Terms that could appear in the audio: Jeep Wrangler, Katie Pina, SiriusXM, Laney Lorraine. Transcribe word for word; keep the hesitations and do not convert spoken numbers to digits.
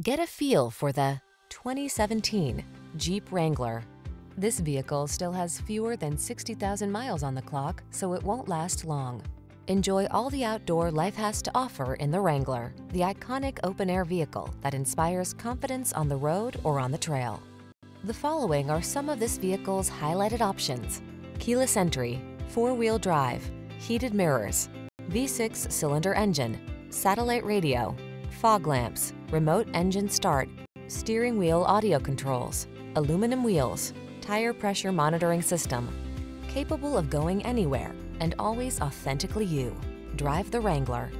Get a feel for the twenty seventeen Jeep Wrangler. This vehicle still has fewer than sixty thousand miles on the clock, so it won't last long. Enjoy all the outdoor life has to offer in the Wrangler, the iconic open-air vehicle that inspires confidence on the road or on the trail. The following are some of this vehicle's highlighted options: keyless entry, four-wheel drive, heated mirrors, V six cylinder engine, satellite radio, fog lamps, remote engine start, steering wheel audio controls, aluminum wheels, tire pressure monitoring system. Capable of going anywhere and always authentically you. Drive the Wrangler.